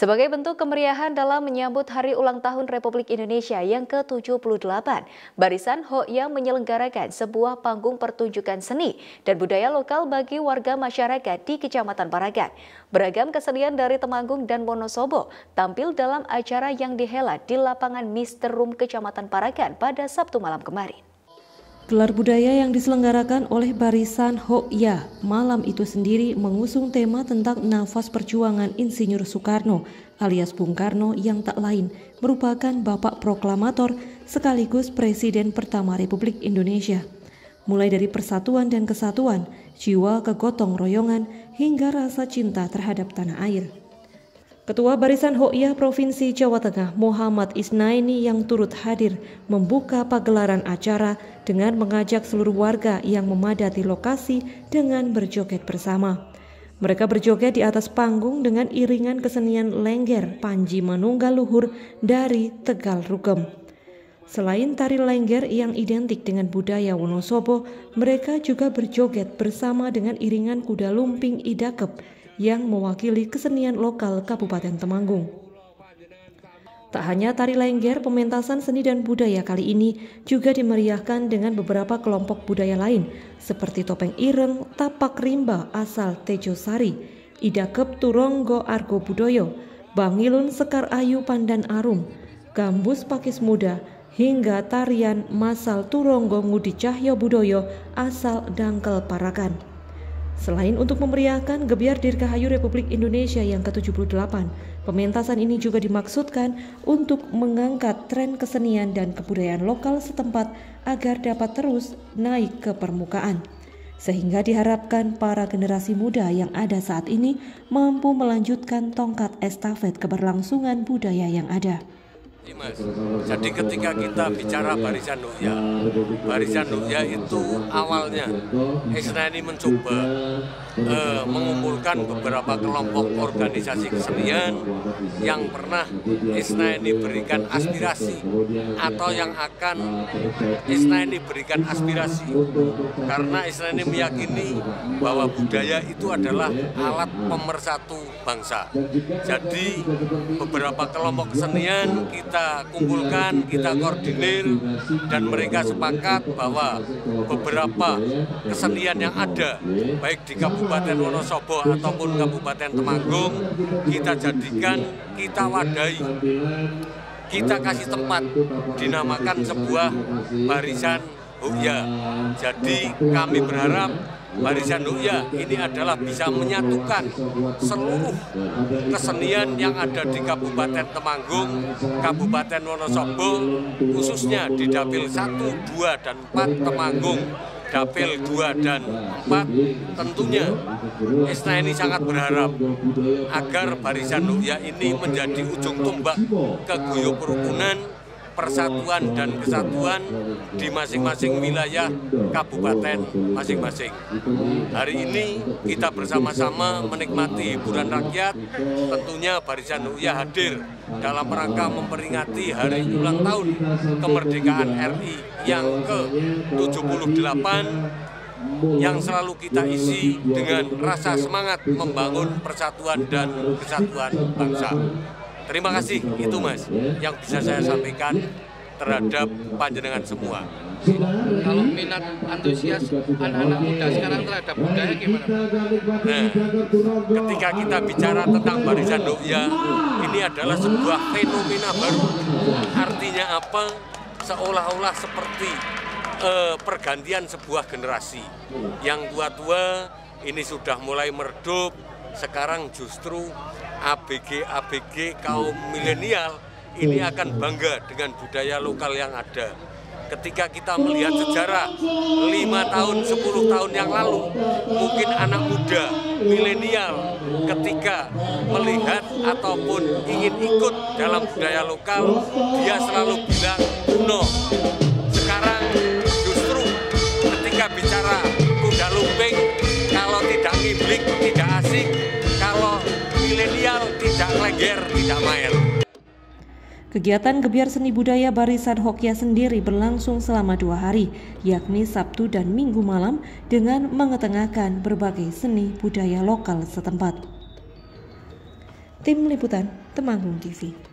Sebagai bentuk kemeriahan dalam menyambut Hari Ulang Tahun Republik Indonesia yang ke-78, Barisan Hokya menyelenggarakan sebuah panggung pertunjukan seni dan budaya lokal bagi warga masyarakat di Kecamatan Parakan. Beragam kesenian dari Temanggung dan Wonosobo tampil dalam acara yang dihelat di lapangan Mister Room Kecamatan Parakan pada Sabtu malam kemarin. Gelar budaya yang diselenggarakan oleh Barisan Hokya malam itu sendiri mengusung tema tentang nafas perjuangan Insinyur Soekarno alias Bung Karno yang tak lain merupakan Bapak Proklamator sekaligus Presiden pertama Republik Indonesia. Mulai dari persatuan dan kesatuan, jiwa kegotong royongan hingga rasa cinta terhadap tanah air. Ketua Barisan Hokya Provinsi Jawa Tengah Muhammad Isnaini yang turut hadir membuka pagelaran acara dengan mengajak seluruh warga yang memadati lokasi dengan berjoget bersama. Mereka berjoget di atas panggung dengan iringan kesenian lengger Panji Manunggal Luhur dari Tegal Rugem. Selain tari lengger yang identik dengan budaya Wonosobo, mereka juga berjoget bersama dengan iringan kuda lumping Idakep yang mewakili kesenian lokal Kabupaten Temanggung. Tak hanya tari lengger, pementasan seni dan budaya kali ini juga dimeriahkan dengan beberapa kelompok budaya lain seperti topeng ireng, tapak rimba asal Tejosari, Idakep Turonggo Argo Budoyo, Bangilun Sekar Ayu Pandan Arum, Gambus Pakis Muda, hingga tarian Masal Turonggo Ngudi Cahyo Budoyo asal Dangkel Parakan. Selain untuk memeriahkan Gebyar Dirgahayu Republik Indonesia yang ke-78, pementasan ini juga dimaksudkan untuk mengangkat tren kesenian dan kebudayaan lokal setempat agar dapat terus naik ke permukaan. Sehingga diharapkan para generasi muda yang ada saat ini mampu melanjutkan tongkat estafet keberlangsungan budaya yang ada. Mas, jadi ketika kita bicara Barisan Hokya, itu awalnya Isnaini mencoba mengumpulkan beberapa kelompok organisasi kesenian yang pernah Isnaini berikan aspirasi atau yang akan Isnaini berikan aspirasi, karena Isnaini meyakini bahwa budaya itu adalah alat pemersatu bangsa. Jadi beberapa kelompok kesenian kita kumpulkan, kita koordinir, dan mereka sepakat bahwa beberapa kesenian yang ada baik di Kabupaten Wonosobo ataupun Kabupaten Temanggung kita jadikan, kita wadahi, kita kasih tempat, dinamakan sebuah Barisan Hokya. Jadi kami berharap Barisan Hokya ini adalah bisa menyatukan seluruh kesenian yang ada di Kabupaten Temanggung, Kabupaten Wonosobo, khususnya di Dapil 1, 2, dan 4 Temanggung, Dapil 2 dan 4. Tentunya Isnaini sangat berharap agar Barisan Hokya ini menjadi ujung tombak keguyup kerukunan, persatuan dan kesatuan di masing-masing wilayah kabupaten masing-masing. Hari ini kita bersama-sama menikmati hiburan rakyat, tentunya Barisan Hokya hadir dalam rangka memperingati Hari Ulang Tahun Kemerdekaan RI yang ke-78 yang selalu kita isi dengan rasa semangat membangun persatuan dan kesatuan bangsa. Terima kasih, itu Mas, yang bisa saya sampaikan terhadap panjenengan semua. Kalau minat antusias anak-anak muda sekarang terhadap budaya gimana? Nah, ketika kita bicara tentang Barisan Hokya, ini adalah sebuah fenomena baru. Artinya apa? Seolah-olah seperti pergantian sebuah generasi. Yang tua-tua ini sudah mulai meredup, sekarang justru ABG kaum milenial ini akan bangga dengan budaya lokal yang ada. Ketika kita melihat sejarah 5 tahun, 10 tahun yang lalu, mungkin anak muda milenial ketika melihat ataupun ingin ikut dalam budaya lokal, dia selalu bilang no. Sekarang justru ketika bicara kuda lumping, kalau tidak ngiblik tidak asik, kalau milenial tidak lengger, tidak main. Kegiatan Gebyar Seni Budaya Barisan Hokya sendiri berlangsung selama 2 hari, yakni Sabtu dan Minggu malam, dengan mengetengahkan berbagai seni budaya lokal setempat. Tim Liputan Temanggung TV.